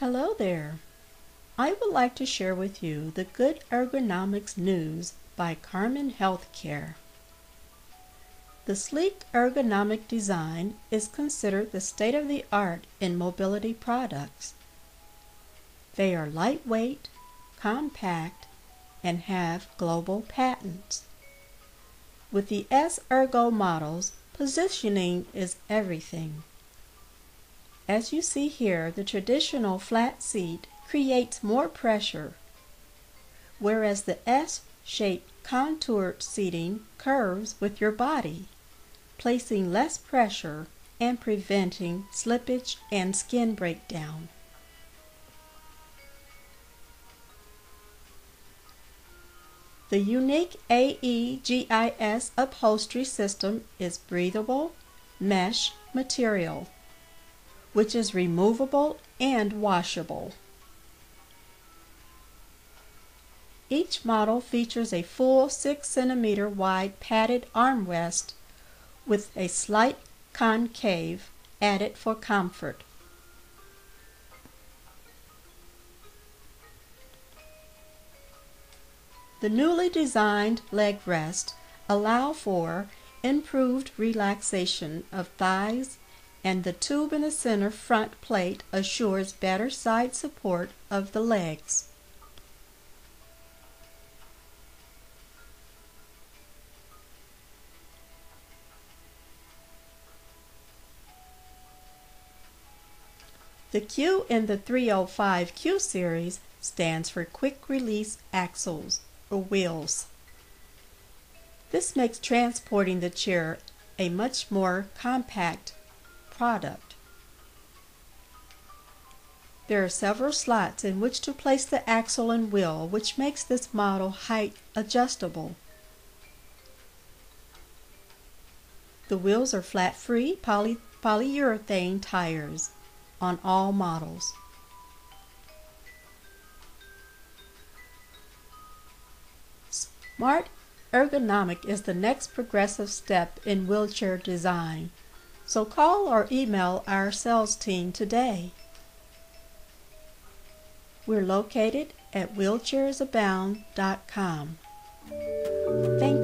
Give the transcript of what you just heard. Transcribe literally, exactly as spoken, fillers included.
Hello there. I would like to share with you the good ergonomics news by Carmen Healthcare. The sleek ergonomic design is considered the state of the art in mobility products. They are lightweight, compact, and have global patents. With the S-Ergo models, positioning is everything. As you see here, the traditional flat seat creates more pressure, whereas the S-shaped contoured seating curves with your body, placing less pressure and preventing slippage and skin breakdown. The unique A E G I S upholstery system is breathable mesh material, which is removable and washable. Each model features a full six centimeter wide padded armrest with a slight concave added for comfort. The newly designed leg rest allows for improved relaxation of thighs, and the tube in the center front plate assures better side support of the legs. The Q in the three oh five Q series stands for quick release axles or wheels. This makes transporting the chair a much more compact product. There are several slots in which to place the axle and wheel, which makes this model height adjustable. The wheels are flat-free poly polyurethane tires on all models. Smart ergonomic is the next progressive step in wheelchair design, so call or email our sales team today. We're located at wheelchairs abound dot com. Thank you.